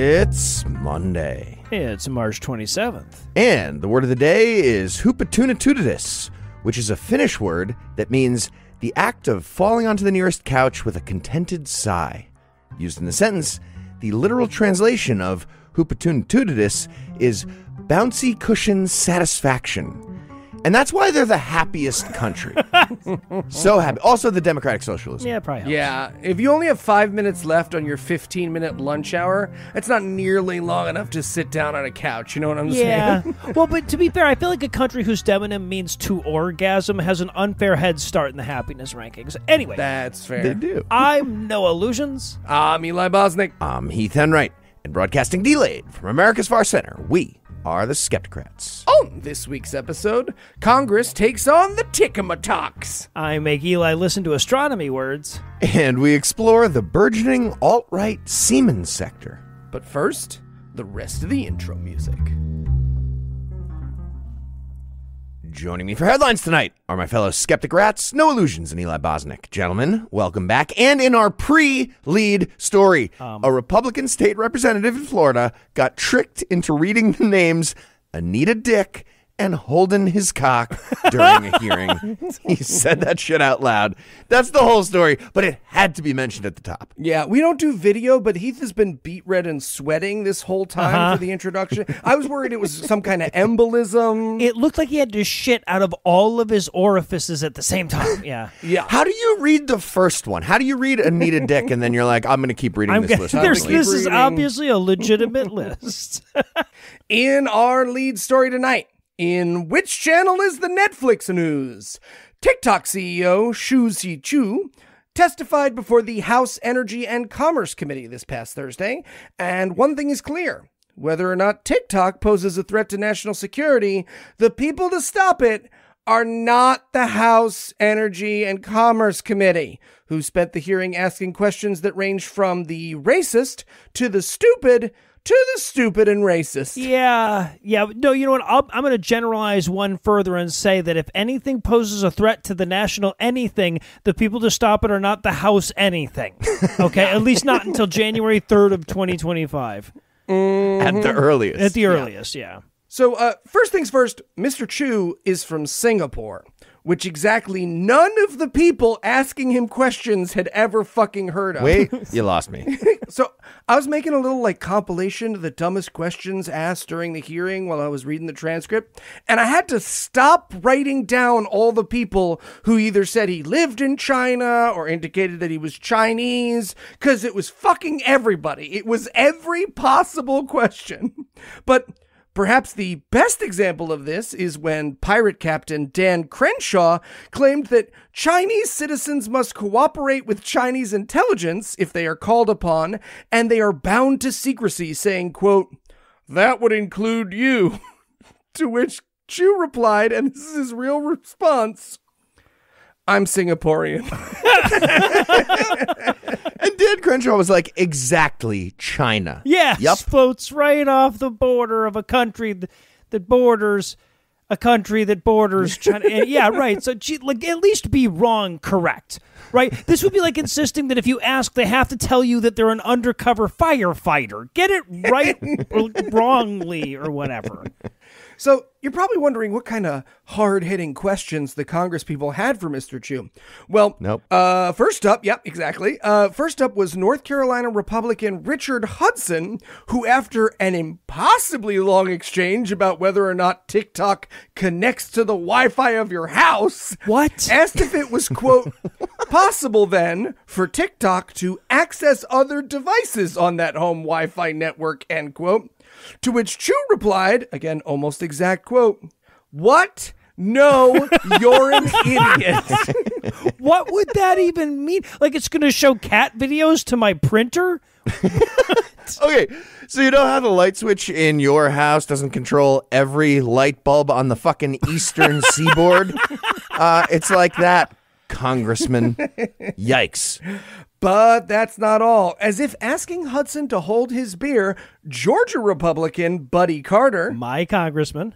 It's Monday. It's March 27th. And the word of the day is hoopatunatutidis, which is a Finnish word that means the act of falling onto the nearest couch with a contented sigh. Used in the sentence, the literal translation of hoopatunatutidis is bouncy cushion satisfaction. And that's why they're the happiest country. So happy. Also, the democratic socialism. Yeah, probably helps. Yeah. If you only have 5 minutes left on your 15-minute lunch hour, that's not nearly long enough to sit down on a couch. You know what I'm saying? Yeah. Well, but to be fair, I feel like a country whose demonym means to orgasm has an unfair head start in the happiness rankings. Anyway. That's fair. They do. I'm Noah Lugeons. I'm Eli Bosnick. I'm Heath Enwright. And broadcasting delayed from America's Far Center, we are the Skepticrats. On this week's episode, Congress takes on the Tickamatox. I make Eli listen to astronomy words. And we explore the burgeoning alt-right semen sector. But first, the rest of the intro music. Joining me for headlines tonight are my fellow Skepticrats, No Illusions, and Eli Bosnick. Gentlemen, welcome back. And in our pre-lead story, a Republican state representative in Florida got tricked into reading the names Anita Dick and Holden His Cock during a hearing. He said that shit out loud. That's the whole story, but it had to be mentioned at the top. Yeah, we don't do video, but Heath has been beet red and sweating this whole time for the introduction. I was worried it was some kind of embolism. It looked like he had to shit out of all of his orifices at the same time. Yeah. Yeah. How do you read the first one? How do you read Anita Dick and then you're like, I'm going to keep reading this list. This is obviously a legitimate list. In our lead story tonight, in which channel is the Netflix news? TikTok CEO Shou Zi Chew testified before the House Energy and Commerce Committee this past Thursday, and one thing is clear. Whether or not TikTok poses a threat to national security, the people to stop it are not the House Energy and Commerce Committee, who spent the hearing asking questions that range from the racist to the stupid and racist. Yeah. Yeah. No, you know what? I'm going to generalize one further and say that if anything poses a threat to the national anything, the people to stop it are not the House anything. Okay? At least not until January 3rd of 2025. Mm-hmm. At the earliest. At the earliest, yeah. So first things first, Mr. Chew is from Singapore, which exactly none of the people asking him questions had ever fucking heard of. Wait, you lost me. So I was making a little like compilation of the dumbest questions asked during the hearing while I was reading the transcript. And I had to stop writing down all the people who either said he lived in China or indicated that he was Chinese, because it was fucking everybody. It was every possible question. But perhaps the best example of this is when pirate captain Dan Crenshaw claimed that Chinese citizens must cooperate with Chinese intelligence if they are called upon, and they are bound to secrecy, saying, quote, "That would include you." To which Chew replied, and this is his real response, "I'm Singaporean." And Dan Crenshaw was like, exactly, China. Yes, yep. Floats right off the border of a country that borders a country that borders China. And yeah, right. So like, at least be wrong correct, right? This would be like insisting that if you ask, they have to tell you that they're an undercover firefighter. Get it right or wrongly or whatever. So you're probably wondering what kind of hard-hitting questions the Congress people had for Mr. Chew. Well, nope. First up, yep, exactly. First up was North Carolina Republican Richard Hudson, who after an impossibly long exchange about whether or not TikTok connects to the Wi-Fi of your house, asked if it was, quote, possible then for TikTok to access other devices on that home Wi-Fi network, end quote. To which Chew replied, again, almost exact quote, "What? No, you're an idiot." What would that even mean? Like, it's going to show cat videos to my printer? Okay, so you know how the light switch in your house doesn't control every light bulb on the fucking eastern seaboard? It's like that, Congressman. Yikes. But that's not all. As if asking Hudson to hold his beer, Georgia Republican Buddy Carter, my congressman,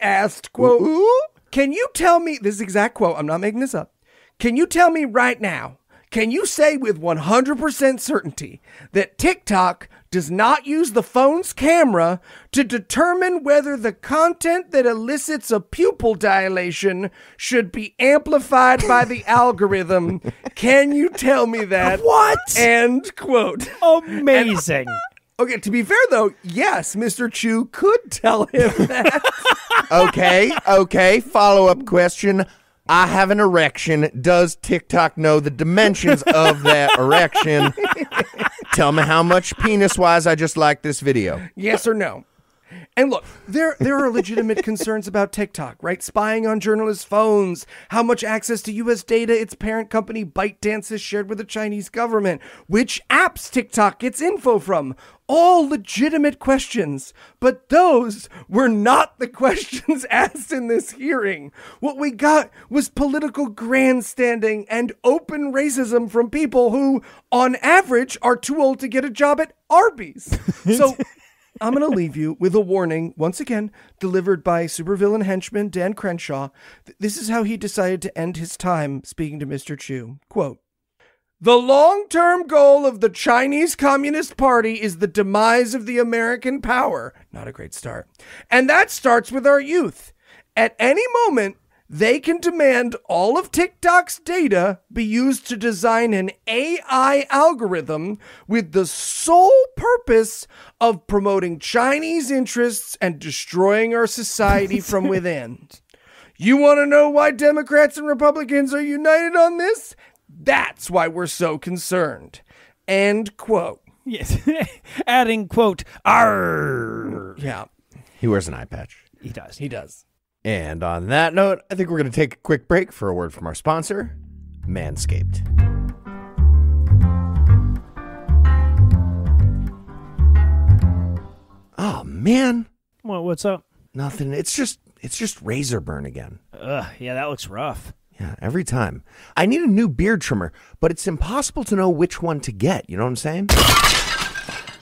asked, quote, ooh, "Can you tell me," this is exact quote, I'm not making this up, "can you tell me right now, can you say with 100% certainty that TikTok does not use the phone's camera to determine whether the content that elicits a pupil dilation should be amplified by the algorithm. Can you tell me that? What? End quote. Amazing. Okay, to be fair, though, yes, Mr. Chew could tell him that. Okay, follow-up question. I have an erection. Does TikTok know the dimensions of that erection? Tell me how much penis-wise I just liked this video. Yes or no? And look, there are legitimate concerns about TikTok, right? Spying on journalists' phones, how much access to U.S. data its parent company ByteDance has shared with the Chinese government, which apps TikTok gets info from. All legitimate questions, but those were not the questions asked in this hearing. What we got was political grandstanding and open racism from people who, on average, are too old to get a job at Arby's. So... I'm going to leave you with a warning, once again, delivered by supervillain henchman Dan Crenshaw. This is how he decided to end his time speaking to Mr. Chew. Quote, "The long-term goal of the Chinese Communist Party is the demise of the American power." Not a great start. "And that starts with our youth. At any moment, they can demand all of TikTok's data be used to design an AI algorithm with the sole purpose of promoting Chinese interests and destroying our society from within. You want to know why Democrats and Republicans are united on this? That's why we're so concerned." End quote. Yes. Adding quote, "Arr." Yeah. He wears an eye patch. He does. He does. And on that note, I think we're going to take a quick break for a word from our sponsor, Manscaped. Oh, man. What's up? Nothing. It's just razor burn again. Ugh, yeah, that looks rough. Yeah, every time. I need a new beard trimmer, but it's impossible to know which one to get. You know what I'm saying?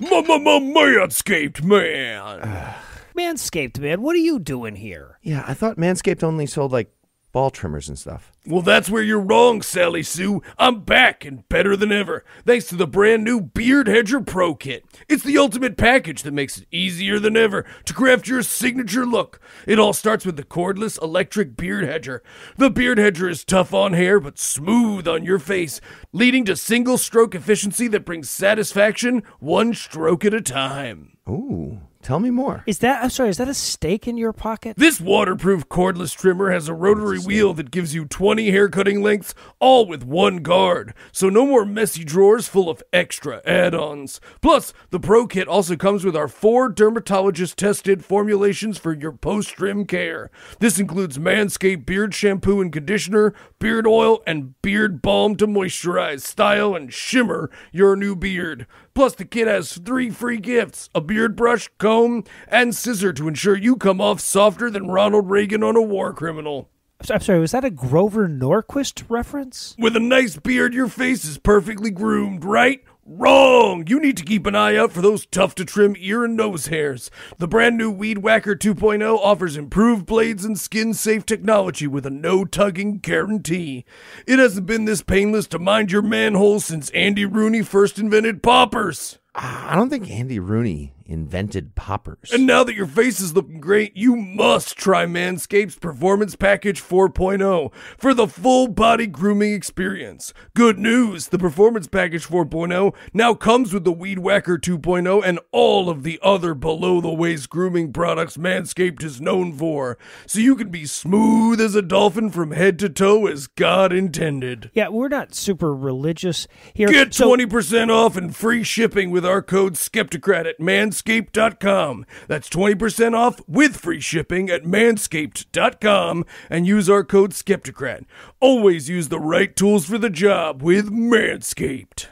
Manscaped, man. Manscaped, man, what are you doing here? Yeah, I thought Manscaped only sold, like, ball trimmers and stuff. Well, that's where you're wrong, Sally Sue. I'm back and better than ever, thanks to the brand new Beard Hedger Pro Kit. It's the ultimate package that makes it easier than ever to craft your signature look. It all starts with the cordless electric Beard Hedger. The Beard Hedger is tough on hair but smooth on your face, leading to single-stroke efficiency that brings satisfaction one stroke at a time. Ooh. Tell me more. Is that a steak in your pocket? This waterproof cordless trimmer has a rotary wheel that gives you 20 hair cutting lengths, all with one guard. So no more messy drawers full of extra add-ons. Plus, the Pro Kit also comes with our 4 dermatologist-tested formulations for your post-trim care. This includes Manscaped Beard Shampoo and Conditioner, Beard Oil, and Beard Balm to moisturize, style, and shimmer your new beard. Plus, the kit has 3 free gifts, a beard brush, comb, and scissor to ensure you come off softer than Ronald Reagan on a war criminal. I'm sorry, was that a Grover Norquist reference? With a nice beard, your face is perfectly groomed, right? Wrong! You need to keep an eye out for those tough-to-trim ear and nose hairs. The brand new Weed Whacker 2.0 offers improved blades and skin-safe technology with a no-tugging guarantee. It hasn't been this painless to mind your manhole since Andy Rooney first invented poppers. I don't think Andy Rooney invented poppers. And now that your face is looking great, you must try Manscaped's Performance Package 4.0 for the full-body grooming experience. Good news, the Performance Package 4.0 now comes with the Weed Whacker 2.0 and all of the other below-the-waist grooming products Manscaped is known for, so you can be smooth as a dolphin from head to toe as God intended. Yeah, we're not super religious here. Get 20% off and free shipping with our code Skepticrat at Manscaped. Manscaped.com. That's 20% off with free shipping at Manscaped.com and use our code Skepticrat. Always use the right tools for the job with Manscaped.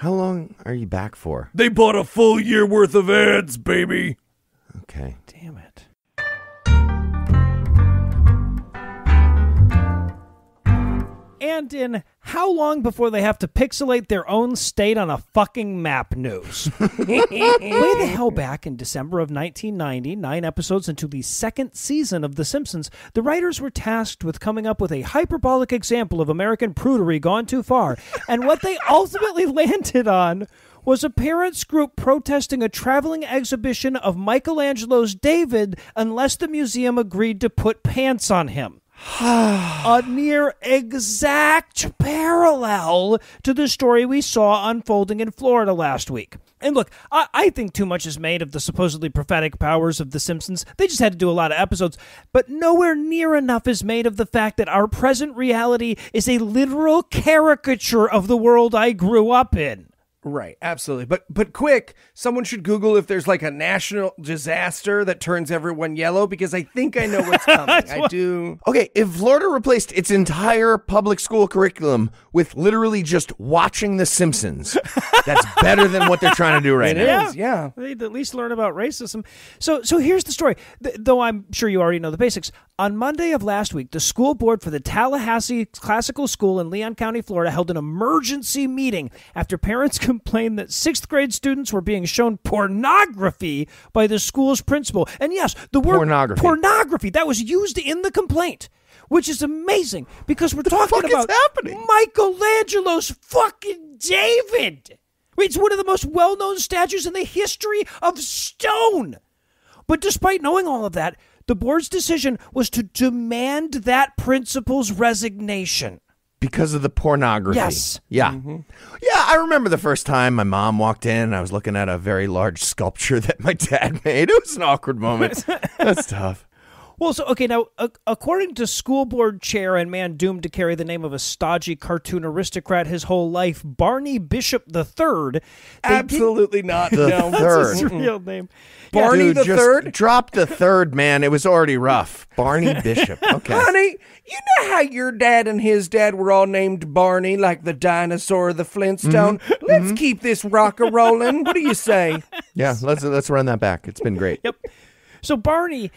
How long are you back for? They bought a full year worth of ads, baby. Okay. Damn it. And in How long before they have to pixelate their own state on a fucking map news? Way the hell back in December of 1990, 9 episodes into the second season of The Simpsons, the writers were tasked with coming up with a hyperbolic example of American prudery gone too far. And what they ultimately landed on was a parents group protesting a traveling exhibition of Michelangelo's David unless the museum agreed to put pants on him. A near exact parallel to the story we saw unfolding in Florida last week. And look, I think too much is made of the supposedly prophetic powers of The Simpsons. They just had to do a lot of episodes. But nowhere near enough is made of the fact that our present reality is a literal caricature of the world I grew up in. Right, absolutely. But quick, someone should Google if there's like a national disaster that turns everyone yellow, because I think I know what's coming. I do. Okay, if Florida replaced its entire public school curriculum with literally just watching The Simpsons, that's better than what they're trying to do right now. It is, yeah. They'd at least learn about racism. So here's the story, though I'm sure you already know the basics. On Monday of last week, the school board for the Tallahassee Classical School in Leon County, Florida held an emergency meeting after parents complained that 6th grade students were being shown pornography by the school's principal. And yes, the word pornography that was used in the complaint, which is amazing because we're talking about Michelangelo's fucking David. It's one of the most well-known statues in the history of stone. But despite knowing all of that, the board's decision was to demand that principal's resignation. Because of the pornography. Yes. Yeah. Mm-hmm. Yeah, I remember the first time my mom walked in and I was looking at a very large sculpture that my dad made. It was an awkward moment. That's tough. Well, so, okay, now, according to school board chair and man doomed to carry the name of a stodgy cartoon aristocrat his whole life, Barney Bishop III. Absolutely not. No, that's his real name. Barney the Third? Drop the third, man. It was already rough. Barney Bishop. Okay. Honey, you know how your dad and his dad were all named Barney, like the dinosaur, the Flintstone? Mm-hmm. Let's keep this rock-a-rolling. What do you say? Yeah, let's run that back. It's been great. Yep. So Barney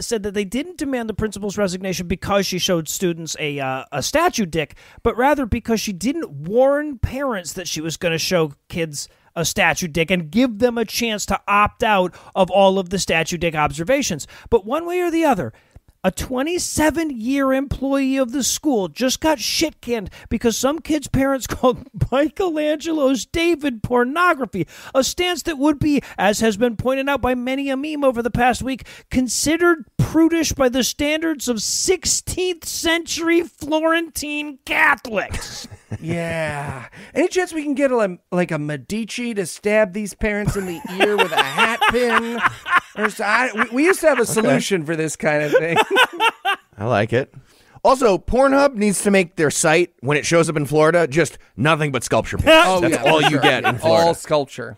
said that they didn't demand the principal's resignation because she showed students a statue dick, but rather because she didn't warn parents that she was going to show kids a statue dick and give them a chance to opt out of all of the statue dick observations. But one way or the other, a 27-year employee of the school just got shit-canned because some kid's parents called Michelangelo's David pornography, a stance that would be, as has been pointed out by many a meme over the past week, considered prudish by the standards of 16th-century Florentine Catholics. Yeah. Any chance we can get a Medici to stab these parents in the ear with a hat pin? We used to have a solution for this kind of thing. I like it. Also, Pornhub needs to make their site, when it shows up in Florida, just nothing but sculpture pins. That's all you get in Florida. All sculpture.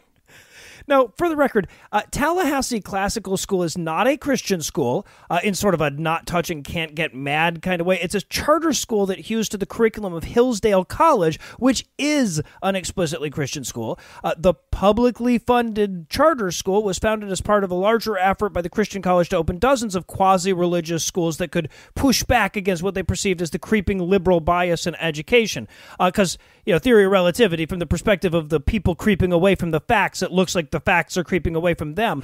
Now, for the record, Tallahassee Classical School is not a Christian school in sort of a not-touching, can't-get-mad kind of way. It's a charter school that hews to the curriculum of Hillsdale College, which is an explicitly Christian school. The publicly funded charter school was founded as part of a larger effort by the Christian College to open dozens of quasi-religious schools that could push back against what they perceived as the creeping liberal bias in education. Because, you know, theory of relativity, from the perspective of the people creeping away from the facts, it looks like the facts are creeping away from them.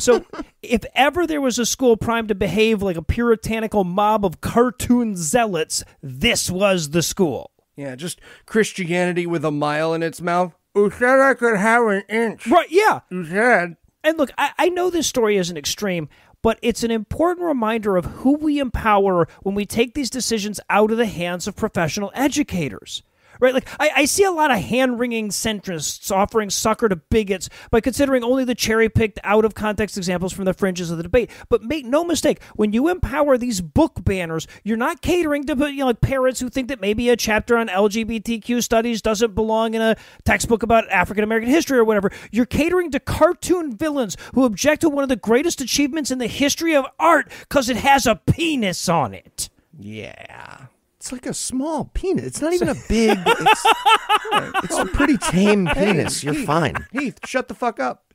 So if ever there was a school primed to behave like a puritanical mob of cartoon zealots, this was the school. Yeah, just Christianity with a mile in its mouth. Who said I could have an inch? Right, yeah. Who said? And look, I know this story is an extreme, but it's an important reminder of who we empower when we take these decisions out of the hands of professional educators. Right, like I see a lot of hand-wringing centrists offering succor to bigots by considering only the cherry-picked, out-of-context examples from the fringes of the debate. But make no mistake, when you empower these book banners, you're not catering to like parents who think that maybe a chapter on LGBTQ studies doesn't belong in a textbook about African-American history or whatever. You're catering to cartoon villains who object to one of the greatest achievements in the history of art because it has a penis on it. Yeah. It's like a small penis. It's not even a big. It's a pretty tame penis. You're fine. Heath, shut the fuck up.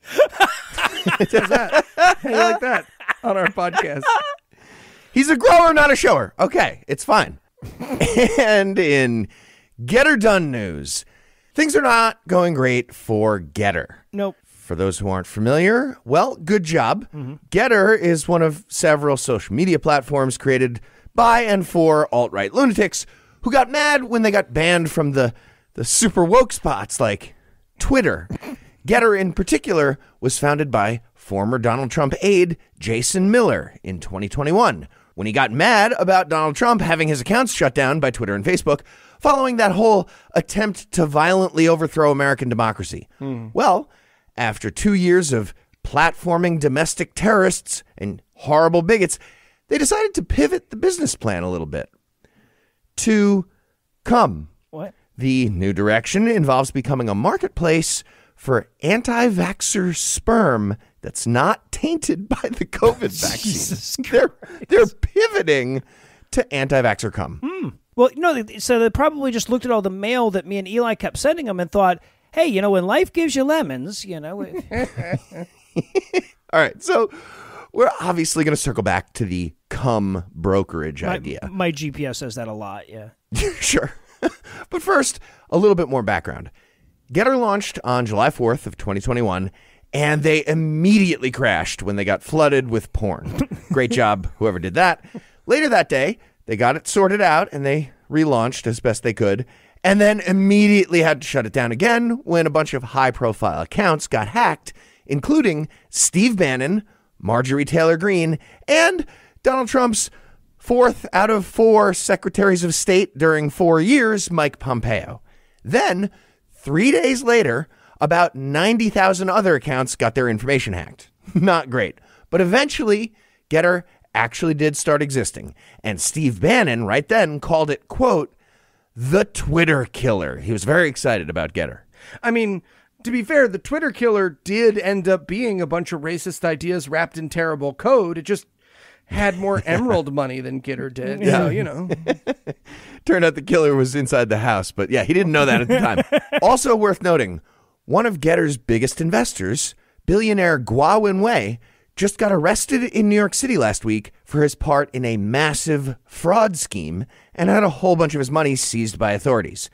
There's that. How you like that on our podcast? He's a grower, not a shower. Okay, it's fine. And in Get Her Done news. Things are not going great for Get Her. Nope. For those who aren't familiar, well, good job. Mm-hmm. Get Her is one of several social media platforms created by and for alt-right lunatics who got mad when they got banned from the super woke spots like Twitter. Get Her in particular was founded by former Donald Trump aide Jason Miller in 2021 when he got mad about Donald Trump having his accounts shut down by Twitter and Facebook following that whole attempt to violently overthrow American democracy. Mm. Well, after 2 years of platforming domestic terrorists and horrible bigots, they decided to pivot the business plan a little bit. To come. What? The new direction involves becoming a marketplace for anti-vaxxer sperm that's not tainted by the COVID vaccine. They're pivoting to anti-vaxxer cum. Mm. Well, no, so they probably just looked at all the mail that me and Eli kept sending them and thought, hey, you know, when life gives you lemons, you know. All right, so we're obviously going to circle back to the cum brokerage idea. My GPS says that a lot, yeah. Sure. But first, a little bit more background. Get Her launched on July 4th of 2021, and they immediately crashed when they got flooded with porn. Great job, whoever did that. Later that day, they got it sorted out, and they relaunched as best they could, and then immediately had to shut it down again when a bunch of high-profile accounts got hacked, including Steve Bannon, Marjorie Taylor Greene, and Donald Trump's 4th out of 4 secretaries of state during 4 years, Mike Pompeo. Then, 3 days later, about 90,000 other accounts got their information hacked. Not great. But eventually, Get Her actually did start existing. And Steve Bannon right then called it, quote, the Twitter killer. He was very excited about Get Her. I mean, to be fair, the Twitter killer did end up being a bunch of racist ideas wrapped in terrible code. It just had more emerald money than Gitter did. Yeah. So, you know. Turned out the killer was inside the house, but yeah, he didn't know that at the time. Also worth noting, one of Getter's biggest investors, billionaire Gua Wen-wei, just got arrested in New York City last week for his part in a massive fraud scheme and had a whole bunch of his money seized by authorities.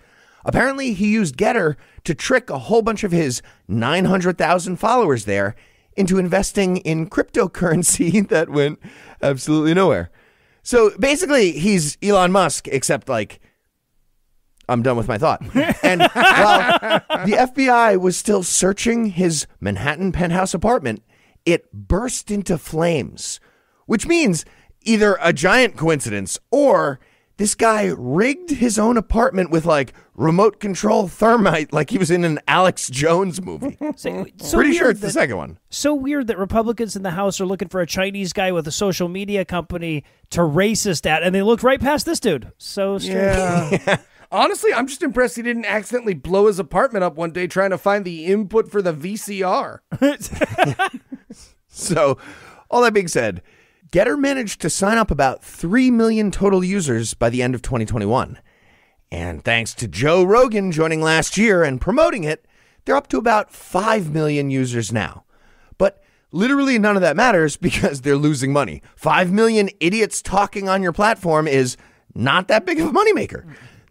Apparently, he used Getter to trick a whole bunch of his 900,000 followers there into investing in cryptocurrency that went absolutely nowhere. So basically, he's Elon Musk, except like, I'm done with my thought. And while the FBI was still searching his Manhattan penthouse apartment, it burst into flames, which means either a giant coincidence or this guy rigged his own apartment with like remote control thermite like he was in an Alex Jones movie. So pretty sure it's the second one. So weird that Republicans in the House are looking for a Chinese guy with a social media company to racist at, and they looked right past this dude. So strange. Yeah. Honestly, I'm just impressed he didn't accidentally blow his apartment up one day trying to find the input for the VCR. So all that being said, Get Her managed to sign up about 3 million total users by the end of 2021. And thanks to Joe Rogan joining last year and promoting it, they're up to about 5 million users now. But literally none of that matters because they're losing money. 5 million idiots talking on your platform is not that big of a moneymaker.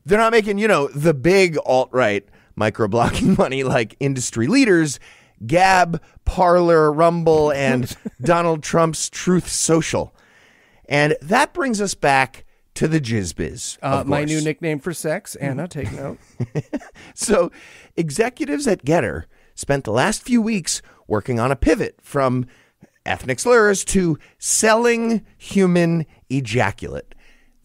They're not making, you know, the big alt-right micro-blocking money like industry leaders Gab, Parler, Rumble, and Donald Trump's Truth Social. And that brings us back to the jizz biz. My new nickname for sex. Anna, take note. So executives at Get Her spent the last few weeks working on a pivot from ethnic slurs to selling human ejaculate.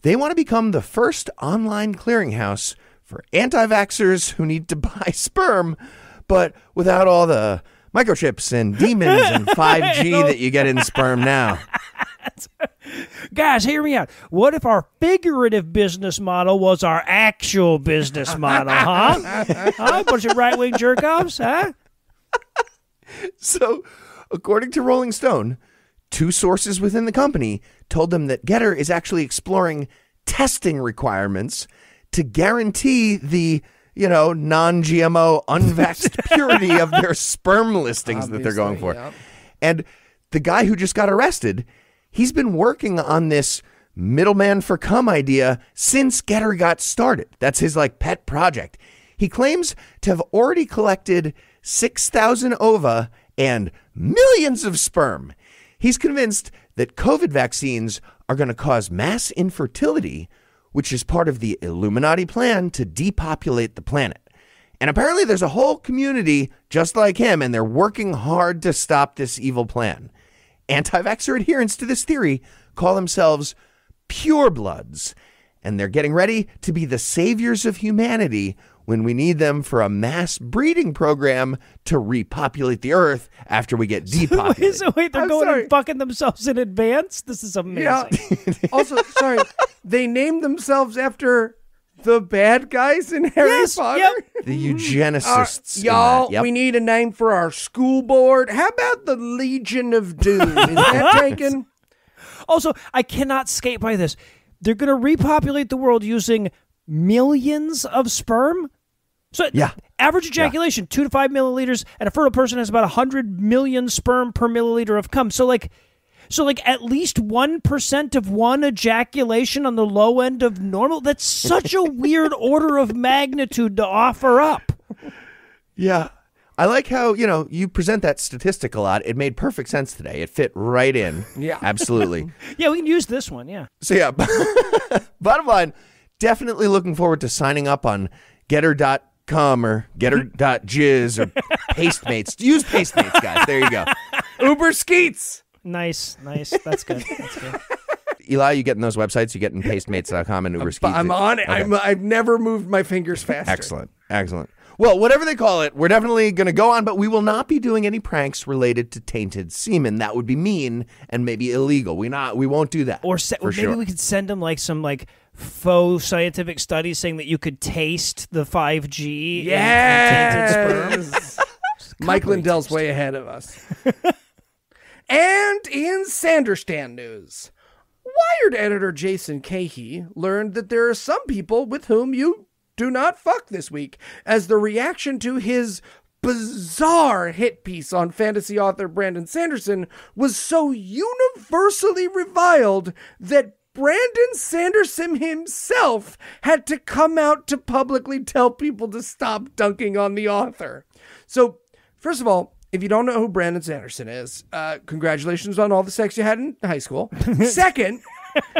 They want to become the first online clearinghouse for anti-vaxxers who need to buy sperm, but without all the microchips and demons and 5G that you get in sperm now. Guys, hear me out. What if our figurative business model was our actual business model, huh? A bunch of right-wing jerk-offs, huh? So, according to Rolling Stone, two sources within the company told them that Get Her is actually exploring testing requirements to guarantee the, you know, non-GMO, unvaxxed purity of their sperm listings that they're going for. Yep. And the guy who just got arrested, he's been working on this middleman for cum idea since Getter got started. That's his like pet project. He claims to have already collected 6,000 ova and millions of sperm. He's convinced that COVID vaccines are going to cause mass infertility, which is part of the Illuminati plan to depopulate the planet. And apparently there's a whole community just like him, and they're working hard to stop this evil plan. Anti-vaxxer adherents to this theory call themselves purebloods, and they're getting ready to be the saviors of humanity when we need them for a mass breeding program to repopulate the earth after we get depopulated. Wait, they're and fucking themselves in advance? This is amazing. Yeah. Also, sorry, they named themselves after the bad guys in Harry Potter? Yep. The eugenicists. Y'all, we need a name for our school board. How about the Legion of Doom? Is that taken? Also, I cannot skate by this. They're going to repopulate the world using millions of sperm? So average ejaculation, 2 to 5 milliliters, and a fertile person has about 100 million sperm per milliliter of cum. So like at least 1% of one ejaculation on the low end of normal. That's such a weird order of magnitude to offer up. Yeah. I like how, you know, you present that statistic a lot. It made perfect sense today. It fit right in. Yeah. Absolutely. Yeah, we can use this one, yeah. So yeah, bottom line, definitely looking forward to signing up on getter.com or getter.jizz or Pastemates. Use Pastemates, guys. There you go. Uber Skeets. Nice. That's good. Eli, you getting those websites? You getting Pastemates.com and Uber Skeets? I'm on it. Okay. I've never moved my fingers faster. Excellent. Well, whatever they call it, we're definitely going to go on, but we will not be doing any pranks related to tainted semen. That would be mean and maybe illegal. We won't do that. Or maybe we could send them like some like faux scientific studies saying that you could taste the 5G. Yeah. Tainted sperm. Mike Lindell's way ahead of us. And in Sanderson news, Wired editor Jason Cahey learned that there are some people with whom you do not fuck this week as the reaction to his bizarre hit piece on fantasy author Brandon Sanderson was so universally reviled that Brandon Sanderson himself had to come out to publicly tell people to stop dunking on the author. So, first of all, if you don't know who Brandon Sanderson is, congratulations on all the sex you had in high school. Second,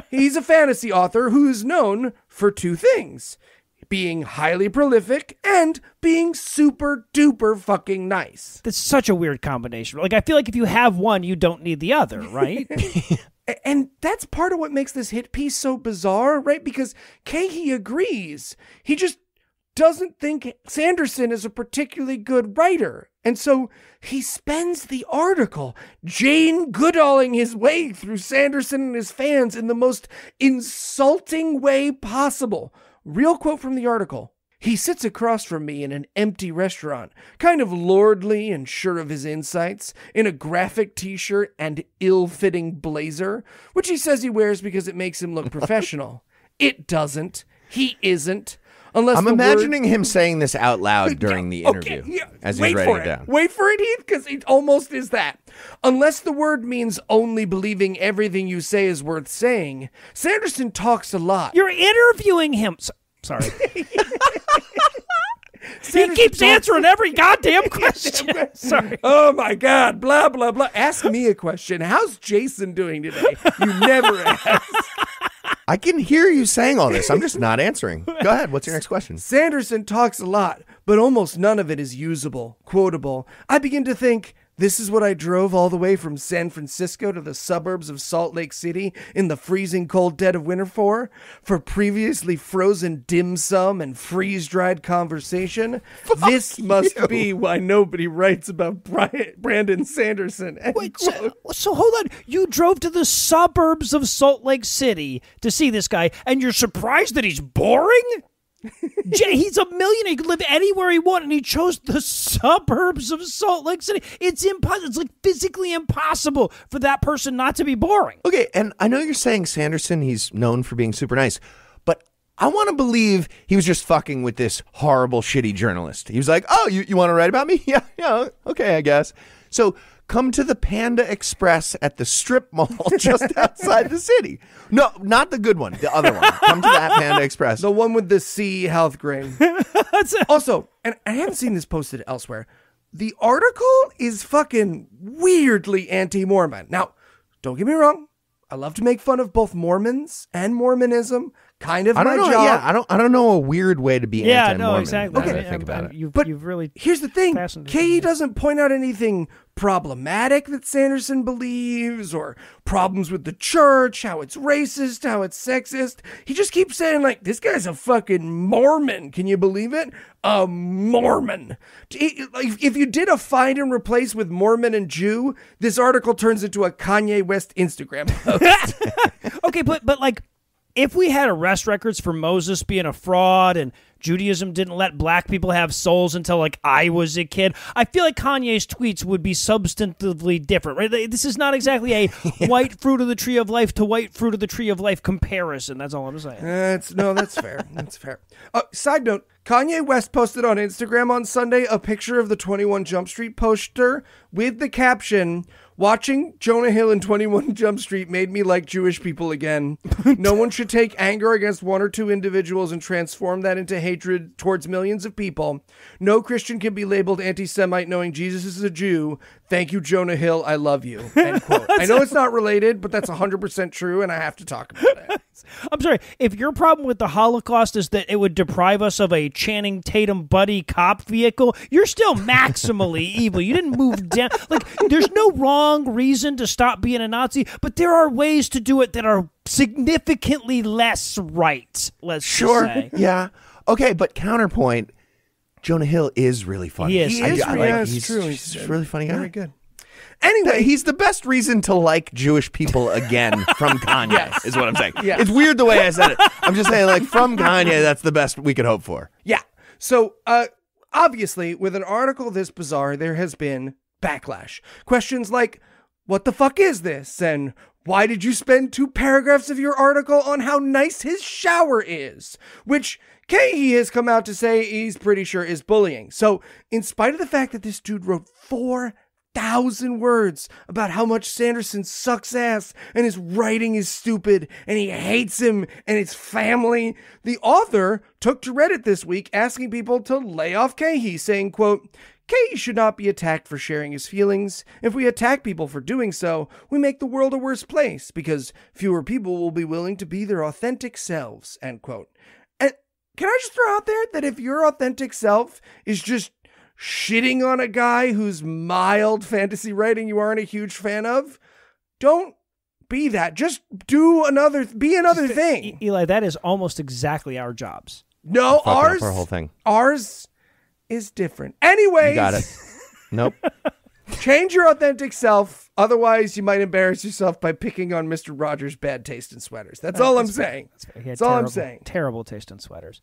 he's a fantasy author who's known for two things: being highly prolific and being super duper fucking nice. That's such a weird combination. Like, I feel like if you have one, you don't need the other, right? And that's part of what makes this hit piece so bizarre, right? Because Cahey agrees. He just doesn't think Sanderson is a particularly good writer. And so he spends the article Jane Goodalling his way through Sanderson and his fans in the most insulting way possible. Real quote from the article. "He sits across from me in an empty restaurant, kind of lordly and sure of his insights, in a graphic t-shirt and ill-fitting blazer, which he says he wears because it makes him look professional. It doesn't. He isn't. Unless I'm imagining him saying this out loud during the interview as he's writing it down. Wait for it, Heath, because it almost is that. Unless the word means only believing everything you say is worth saying, Sanderson talks a lot." You're interviewing him. Sorry. He keeps answering every goddamn question. Sorry. Oh, my God. Blah, blah, blah. Ask me a question. How's Jason doing today? You never ask. I can hear you saying all this. I'm just not answering. Go ahead. What's your next question? "Sanderson talks a lot, but almost none of it is usable, quotable. I begin to think, this is what I drove all the way from San Francisco to the suburbs of Salt Lake City in the freezing cold dead of winter for previously frozen dim sum and freeze-dried conversation. Fuck, this must be why nobody writes about Brandon Sanderson." Wait, so hold on. You drove to the suburbs of Salt Lake City to see this guy, and you're surprised that he's boring? He's a millionaire. He could live anywhere he wanted, and he chose the suburbs of Salt Lake City. It's impossible. It's like physically impossible for that person not to be boring. Okay, and I know you're saying Sanderson, he's known for being super nice, but I want to believe he was just fucking with this horrible, shitty journalist. He was like, oh, you want to write about me? Yeah, okay, I guess. So come to the Panda Express at the strip mall just outside the city. No, not the good one. The other one. Come to that Panda Express. The one with the sea health grain. Also, and I haven't seen this posted elsewhere, the article is fucking weirdly anti-Mormon. Now, don't get me wrong. I love to make fun of both Mormons and Mormonism. Kind of my job. Yeah, I don't know a weird way to be anti-Mormon. Yeah, no, exactly. Okay, think about it. You've really here's the thing. Cahey doesn't point out anything problematic that Sanderson believes or problems with the church, how it's racist, how it's sexist. He just keeps saying, like, this guy's a fucking Mormon. Can you believe it? A Mormon. If you did a find and replace with Mormon and Jew, this article turns into a Kanye West Instagram post. Okay, but like, if we had arrest records for Moses being a fraud and Judaism didn't let black people have souls until, like, I was a kid, I feel like Kanye's tweets would be substantively different, right? This is not exactly a white fruit of the tree of life to white fruit of the tree of life comparison. That's all I'm saying. No, that's fair. That's fair. Side note, Kanye West posted on Instagram on Sunday a picture of the 21 Jump Street poster with the caption, "Watching Jonah Hill in 21 Jump Street made me like Jewish people again. No one should take anger against one or two individuals and transform that into hatred towards millions of people. No Christian can be labeled anti-Semite knowing Jesus is a Jew. Thank you, Jonah Hill. I love you." End quote. I know it's not related, but that's 100% true, and I have to talk about it. I'm sorry. If your problem with the Holocaust is that it would deprive us of a Channing Tatum buddy cop vehicle, you're still maximally evil. You didn't move down. Like, there's no wrong reason to stop being a Nazi, but there are ways to do it that are significantly less right, let's say. Yeah. Okay, but counterpoint, Jonah Hill is really funny. He's really funny guy. Very good. Anyway, he's the best reason to like Jewish people again from Kanye, is what I'm saying. Yes. It's weird the way I said it. I'm just saying, like, from Kanye, that's the best we could hope for. Yeah. So, obviously, with an article this bizarre, there has been backlash. Questions like, what the fuck is this? And why did you spend 2 paragraphs of your article on how nice his shower is? Which Cahey has come out to say he's pretty sure is bullying. So, in spite of the fact that this dude wrote 4,000 words about how much Sanderson sucks ass and his writing is stupid and he hates him and his family, the author took to Reddit this week asking people to lay off Cahey, saying, quote, "Cahey should not be attacked for sharing his feelings. If we attack people for doing so, we make the world a worse place because fewer people will be willing to be their authentic selves," end quote. And can I just throw out there that if your authentic self is just shitting on a guy whose mild fantasy writing you aren't a huge fan of, don't be that. Just do another, be another thing. Eli, that is almost exactly our jobs. No, ours, our whole thing. Ours is different. Anyways, you got it. Nope. Change your authentic self. Otherwise, you might embarrass yourself by picking on Mr. Rogers' bad taste in sweaters. That's all I'm saying. That's all I'm saying. Terrible taste in sweaters.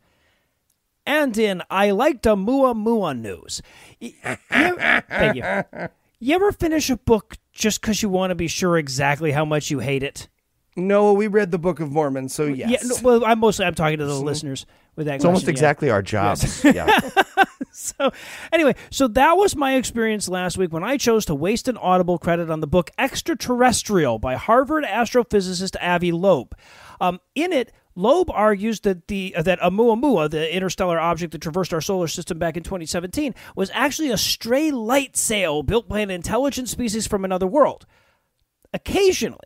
And in I Liked Oumuamua news. Thank you. You ever finish a book just because you want to be sure exactly how much you hate it? No, we read the Book of Mormon, so yes. Yeah, no, well, I'm talking to the listeners with that. It's question, almost exactly our jobs. Yes. Yeah. So anyway, so that was my experience last week when I chose to waste an Audible credit on the book Extraterrestrial by Harvard astrophysicist Avi Loeb. In it, Loeb argues that that Oumuamua, the interstellar object that traversed our solar system back in 2017, was actually a stray light sail built by an intelligent species from another world. Occasionally.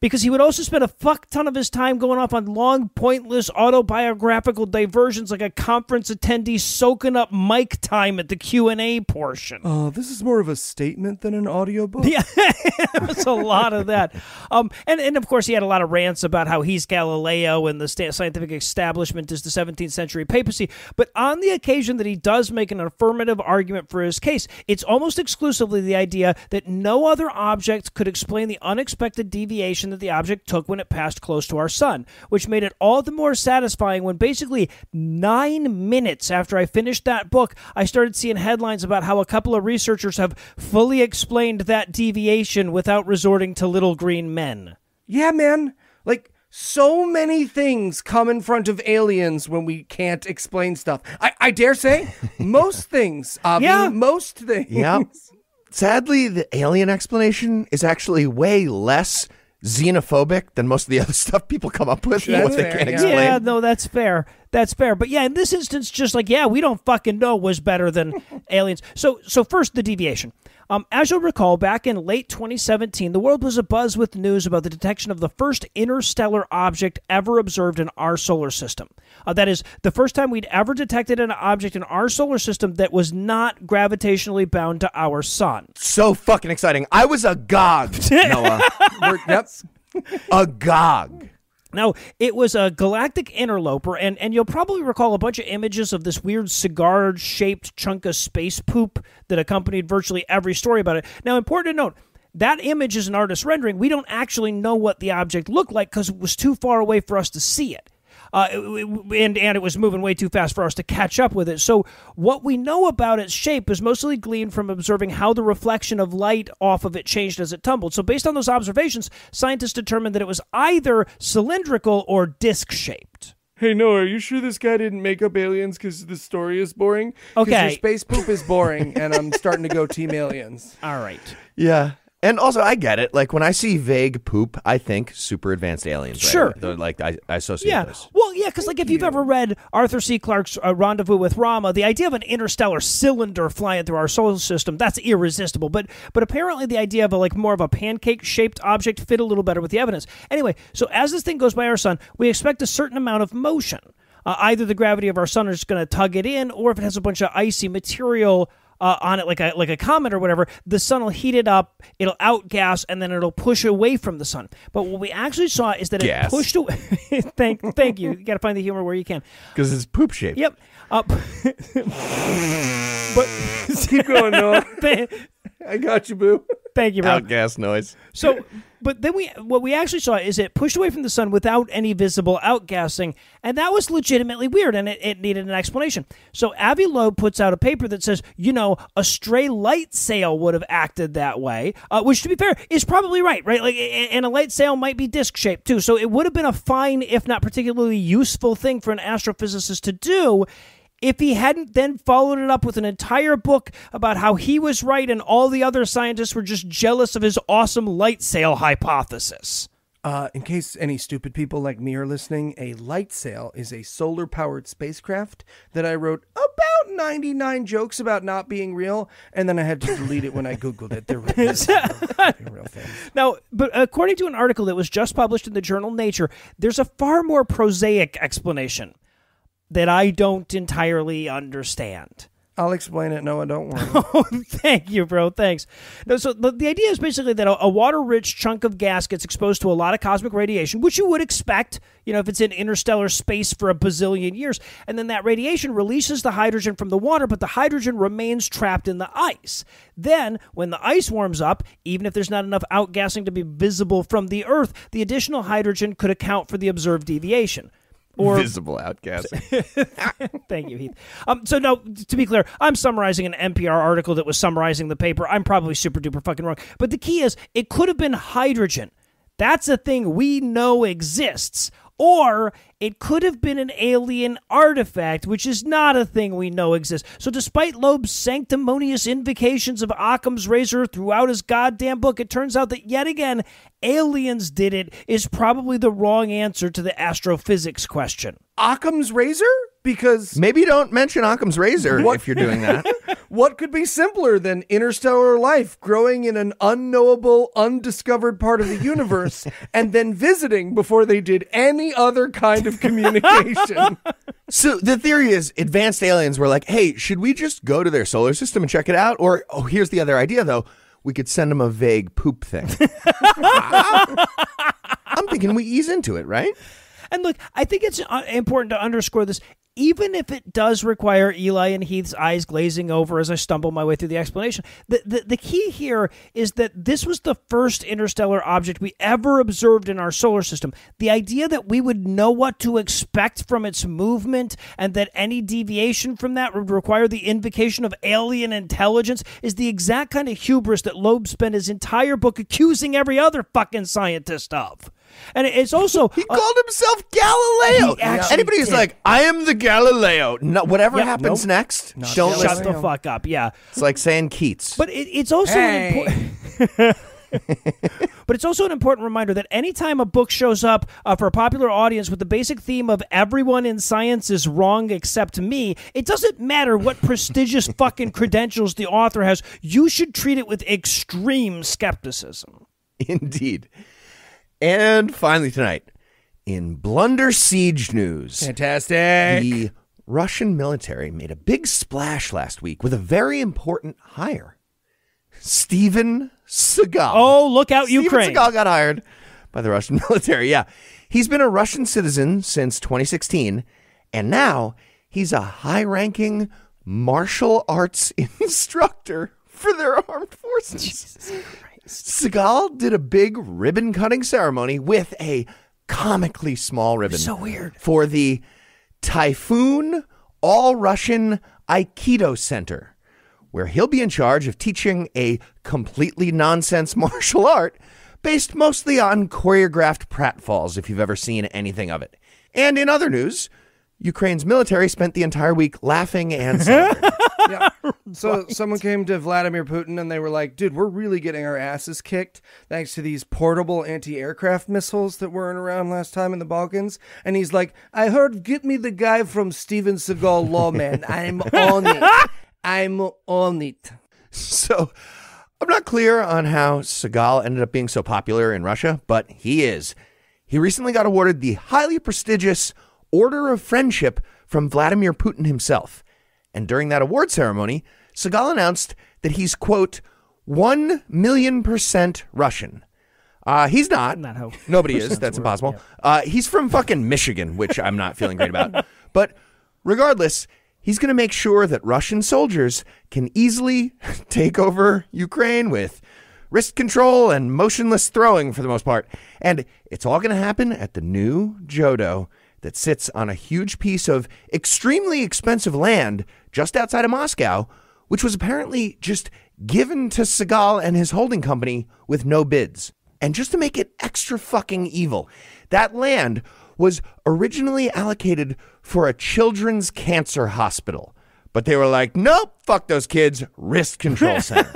Because he would also spend a fuck ton of his time going off on long, pointless, autobiographical diversions like a conference attendee soaking up mic time at the Q&A portion. Oh, this is more of a statement than an audiobook. Yeah, it's a lot of that. And of course, he had a lot of rants about how he's Galileo and the scientific establishment is the 17th century papacy. But on the occasion that he does make an affirmative argument for his case, it's almost exclusively the idea that no other object could explain the unexpected deviation that the object took when it passed close to our sun, which made it all the more satisfying when basically 9 minutes after I finished that book, I started seeing headlines about how a couple of researchers have fully explained that deviation without resorting to little green men. Yeah, man. Like, so many things come in front of aliens when we can't explain stuff. I dare say most things. Most things. Yeah. Sadly, the alien explanation is actually way less xenophobic than most of the other stuff people come up with. Sure. What they can't explain. Yeah, no, that's fair. That's fair. But yeah, in this instance, just like, yeah, we don't fucking know was better than aliens. So first, the deviation. As you'll recall, back in late 2017, the world was abuzz with news about the detection of the first interstellar object ever observed in our solar system. That is, the first time we'd ever detected an object in our solar system that was not gravitationally bound to our sun. So fucking exciting. I was agog, Noah. Yep. Agog. Now, it was a galactic interloper, and you'll probably recall a bunch of images of this weird cigar-shaped chunk of space poop that accompanied virtually every story about it. Now, important to note, that image is an artist's rendering. We don't actually know what the object looked like because it was too far away for us to see it. And it was moving way too fast for us to catch up with it. So what we know about its shape is mostly gleaned from observing how the reflection of light off of it changed as it tumbled. So based on those observations, scientists determined that it was either cylindrical or disc-shaped. Hey, Noah, are you sure this guy didn't make up aliens because the story is boring? Okay. Your space poop is boring, and I'm starting to go team aliens. All right. Yeah. And also, I get it. Like, when I see vague poop, I think super advanced aliens. Right? Sure. They're like, I associate those. Well, yeah, because, like, if you've ever read Arthur C. Clarke's Rendezvous with Rama, the idea of an interstellar cylinder flying through our solar system, that's irresistible. But apparently the idea of, more of a pancake-shaped object fit a little better with the evidence. Anyway, so as this thing goes by our sun, we expect a certain amount of motion. Either the gravity of our sun is going to tug it in, or if it has a bunch of icy material on it, like a comet or whatever, the sun will heat it up, it'll outgas, and then it'll push away from the sun. But what we actually saw is that it pushed away. thank you. You got to find the humor where you can. Because it's poop shaped. Yep. But keep going, Noah. I got you, boo. Thank you, bro. Outgas noise. So, but then what we actually saw is it pushed away from the sun without any visible outgassing, and that was legitimately weird, and it needed an explanation. So Avi Loeb puts out a paper that says, a stray light sail would have acted that way, which, to be fair, is probably right? Like, and a light sail might be disc-shaped, too, so it would have been a fine, if not particularly useful thing for an astrophysicist to do, if he hadn't then followed it up with an entire book about how he was right and all the other scientists were just jealous of his awesome light sail hypothesis. In case any stupid people like me are listening, a light sail is a solar-powered spacecraft that I wrote about 99 jokes about not being real, and then I had to delete it when I Googled it. They're real things. Now, but according to an article that was just published in the journal Nature, there's a far more prosaic explanation that I don't entirely understand. I'll explain it, Noah, don't worry. Oh, thank you, bro, thanks. No, so the idea is basically that a water-rich chunk of gas gets exposed to a lot of cosmic radiation, which you would expect, if it's in interstellar space for a bazillion years, and then that radiation releases the hydrogen from the water, but the hydrogen remains trapped in the ice. Then, when the ice warms up, even if there's not enough outgassing to be visible from the Earth, the additional hydrogen could account for the observed deviation. Or visible outgassing. Thank you, Heath. So now, to be clear, I'm summarizing an NPR article that was summarizing the paper. I'm probably super duper fucking wrong. But the key is, it could have been hydrogen. That's a thing we know exists. Or it could have been an alien artifact, which is not a thing we know exists. So despite Loeb's sanctimonious invocations of Occam's razor throughout his goddamn book, it turns out that, yet again, aliens did it is probably the wrong answer to the astrophysics question. Occam's razor? Because maybe don't mention Occam's razor if you're doing that. What could be simpler than interstellar life growing in an unknowable, undiscovered part of the universe and then visiting before they did any other kind of communication? So the theory is advanced aliens were like, hey, should we just go to their solar system and check it out? Or, oh, here's the other idea, though. We could send them a vague poop thing. I'm thinking we ease into it, right? And look, I think it's important to underscore this. Even if it does require Eli and Heath's eyes glazing over as I stumble my way through the explanation, the key here is that this was the first interstellar object we ever observed in our solar system. The idea that we would know what to expect from its movement and that any deviation from that would require the invocation of alien intelligence is the exact kind of hubris that Loeb spent his entire book accusing every other fucking scientist of. And it's also he called himself Galileo. Anybody who's like, I am the Galileo. No, whatever happens next, don't shut the fuck up. Yeah, it's like saying Keats. But it's also important. But it's also an important reminder that anytime a book shows up for a popular audience with the basic theme of everyone in science is wrong except me, it doesn't matter what prestigious fucking credentials the author has. You should treat it with extreme skepticism. Indeed. And finally tonight, in Blunder Siege news. Fantastic. The Russian military made a big splash last week with a very important hire. Steven Seagal. Oh, look out, Ukraine. Steven Seagal got hired by the Russian military. Yeah. He's been a Russian citizen since 2016, and now he's a high-ranking martial arts instructor for their armed forces. Jesus Christ. Seagal did a big ribbon-cutting ceremony with a comically small ribbon. So weird. For the Typhoon All-Russian Aikido Center, where he'll be in charge of teaching a completely nonsense martial art based mostly on choreographed pratfalls, if you've ever seen anything of it. And in other news, Ukraine's military spent the entire week laughing and celebrating. Yeah. So someone came to Vladimir Putin and they were like, dude, we're really getting our asses kicked thanks to these portable anti-aircraft missiles that weren't around last time in the Balkans. And he's like, I heard, get me the guy from Steven Seagal Lawman. I'm on it. I'm on it. So, I'm not clear on how Seagal ended up being so popular in Russia, but he is. He recently got awarded the highly prestigious Order of Friendship from Vladimir Putin himself. And during that award ceremony, Seagal announced that he's, quote, 1,000,000% Russian. He's not. Nobody is. That's impossible. Yeah. He's from fucking Michigan, which I'm not feeling great about. But regardless, he's going to make sure that Russian soldiers can easily take over Ukraine with wrist control and motionless throwing for the most part. And it's all going to happen at the new Jodo that sits on a huge piece of extremely expensive land just outside of Moscow, which was apparently just given to Seagal and his holding company with no bids. And just to make it extra fucking evil, that land was originally allocated for a children's cancer hospital. But they were like, nope, fuck those kids, wrist control center.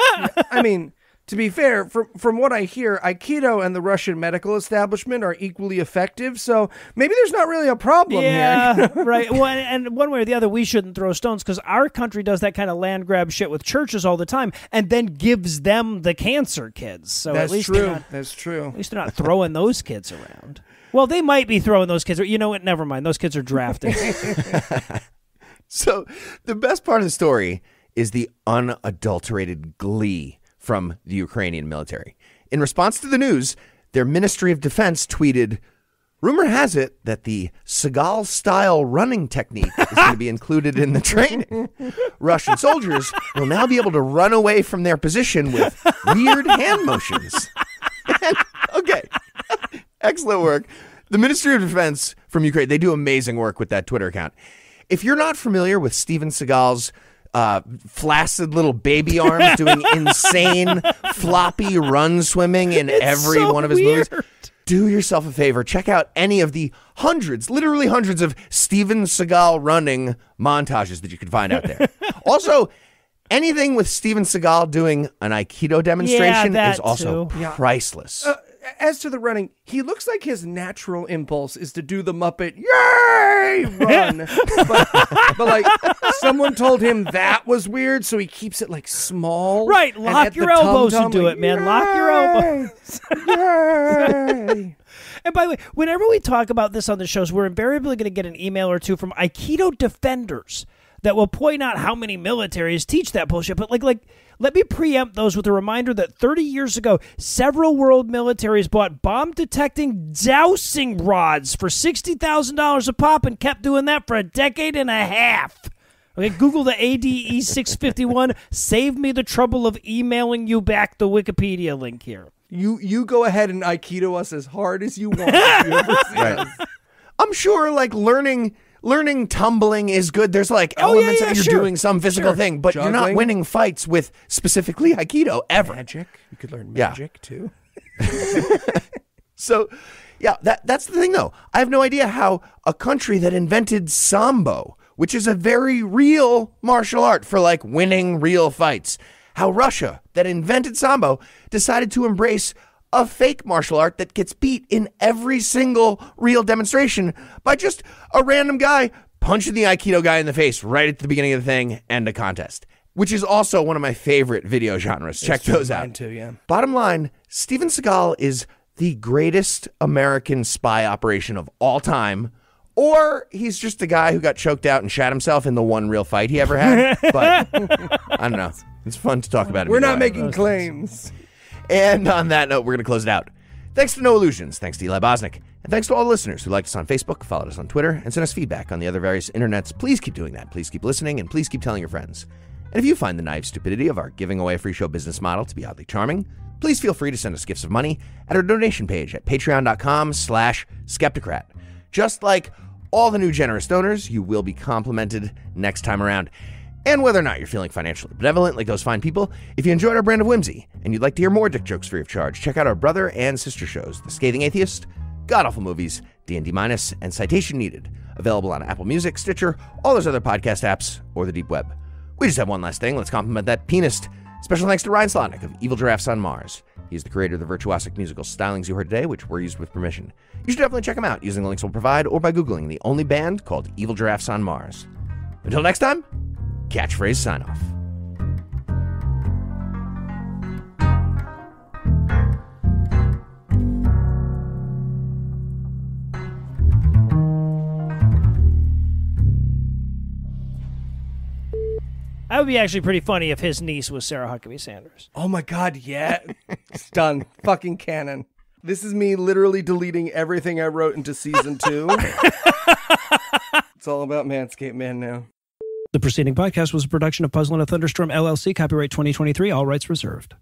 I mean, to be fair, from what I hear, Aikido and the Russian medical establishment are equally effective, so maybe there's not really a problem here. Yeah, right. Well, and one way or the other, we shouldn't throw stones, because our country does that kind of land grab shit with churches all the time and then gives them the cancer kids. So that's at least true. That's true. At least they're not throwing those kids around. Well, they might be throwing those kids. You know what? Never mind. Those kids are drafted. So the best part of the story is the unadulterated glee from the Ukrainian military. In response to the news, their Ministry of Defense tweeted, rumor has it that the Seagal-style running technique is going to be included in the training. Russian soldiers will now be able to run away from their position with weird hand motions. And, okay. Excellent work. The Ministry of Defense from Ukraine, they do amazing work with that Twitter account. If you're not familiar with Steven Seagal's flaccid little baby arms doing insane floppy run swimming in every one of his movies, do yourself a favor. Check out any of the hundreds, literally hundreds of Steven Seagal running montages that you can find out there. Also, anything with Steven Seagal doing an Aikido demonstration is also priceless. As to the running, he looks like his natural impulse is to do the Muppet "Yay!" run, but like someone told him that was weird, so he keeps it like small. Right, lock your elbows and do it, man. Lock your elbows. Yay! And by the way, whenever we talk about this on the shows, we're invariably going to get an email or two from Aikido defenders that will point out how many militaries teach that bullshit. But like, let me preempt those with a reminder that 30 years ago, several world militaries bought bomb-detecting dowsing rods for $60,000 a pop and kept doing that for a decade and a half. Okay, Google the ADE 651. Save me the trouble of emailing you back the Wikipedia link here. You go ahead and Aikido us as hard as you want. I'm sure, like, learning tumbling is good. There's like elements that you're doing some physical thing, but juggling. You're not winning fights with specifically Aikido ever. Magic. You could learn magic too. So, yeah, that's the thing, though. I have no idea how a country that invented Sambo, which is a very real martial art for, like, winning real fights, how Russia, that invented Sambo, decided to embrace a fake martial art that gets beat in every single real demonstration by just a random guy punching the Aikido guy in the face right at the beginning of the thing, end of contest, which is also one of my favorite video genres. Check those out. Too, yeah. Bottom line, Steven Seagal is the greatest American spy operation of all time, or he's just a guy who got choked out and shot himself in the one real fight he ever had. But I don't know. It's fun to talk about it. We're not making claims. And on that note, we're going to close it out. Thanks to Noah Lugeons, thanks to Eli Bosnick, and thanks to all the listeners who liked us on Facebook, followed us on Twitter, and sent us feedback on the other various internets. Please keep doing that. Please keep listening, and please keep telling your friends. And if you find the naive stupidity of our giving away free show business model to be oddly charming, please feel free to send us gifts of money at our donation page at patreon.com/Skepticrat. Just like all the new generous donors, you will be complimented next time around. And whether or not you're feeling financially benevolent like those fine people, if you enjoyed our brand of whimsy and you'd like to hear more dick jokes free of charge, check out our brother and sister shows, The Scathing Atheist, God Awful Movies, DnD Minus, and Citation Needed, available on Apple Music, Stitcher, all those other podcast apps, or the deep web. We just have one last thing. Let's compliment that pianist. Special thanks to Ryan Slotnick of Evil Giraffes on Mars. He's the creator of the virtuosic musical stylings you heard today, which were used with permission. You should definitely check him out using the links we'll provide or by Googling the only band called Evil Giraffes on Mars. Until next time, Catchphrase sign off. That would be actually pretty funny if his niece was Sarah Huckabee Sanders. Oh my God, yeah. It's done. Fucking canon. This is me literally deleting everything I wrote into season 2. It's all about Manscaped Man now. The preceding podcast was a production of Puzzle and a Thunderstorm, LLC, copyright 2023, all rights reserved.